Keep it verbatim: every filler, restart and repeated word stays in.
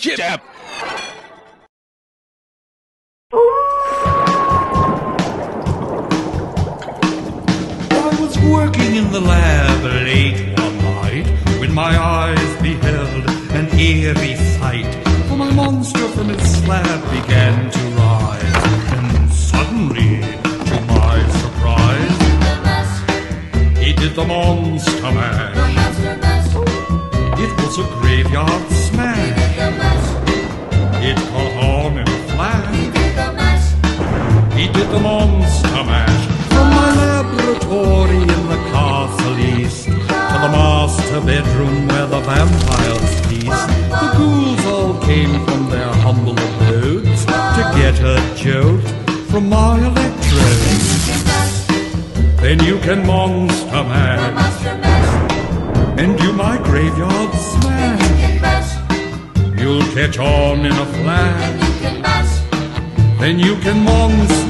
Jib. Jab. I was working in the lab late one night when my eyes beheld an eerie sight. For my monster from its slab began to rise, and suddenly, to my surprise, he did the monster mash. It was a graveyard smash. It caught on in a flash. He did the monster mash. From my laboratory in the castle east to the master bedroom where the vampires feast, the ghouls all came from their humble abodes to get a jolt from my electrodes. Then you can monster mash and do my graveyard smash. You'll catch on in a flash. Then you can monster